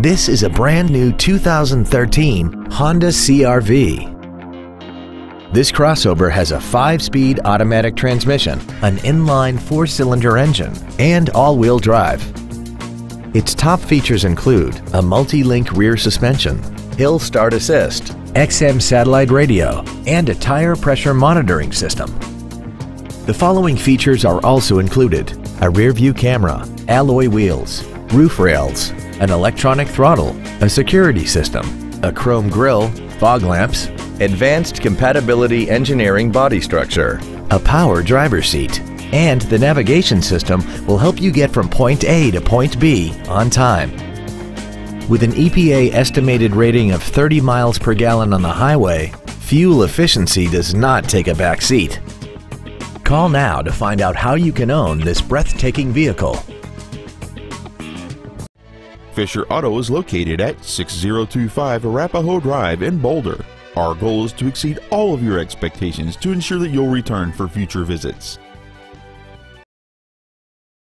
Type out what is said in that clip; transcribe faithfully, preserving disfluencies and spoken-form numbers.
This is a brand new two thousand thirteen Honda C R V. This crossover has a five-speed automatic transmission, an inline four-cylinder engine, and all-wheel drive. Its top features include a multi-link rear suspension, hill start assist, X M satellite radio, and a tire pressure monitoring system. The following features are also included: a rear-view camera, alloy wheels, roof rails, an electronic throttle, a security system, a chrome grille, fog lamps, advanced compatibility engineering body structure, a power driver's seat, and the navigation system will help you get from point A to point B on time. With an E P A estimated rating of thirty miles per gallon on the highway, fuel efficiency does not take a back seat. Call now to find out how you can own this breathtaking vehicle. Fisher Auto is located at six zero two five Arapahoe Drive in Boulder. Our goal is to exceed all of your expectations to ensure that you'll return for future visits.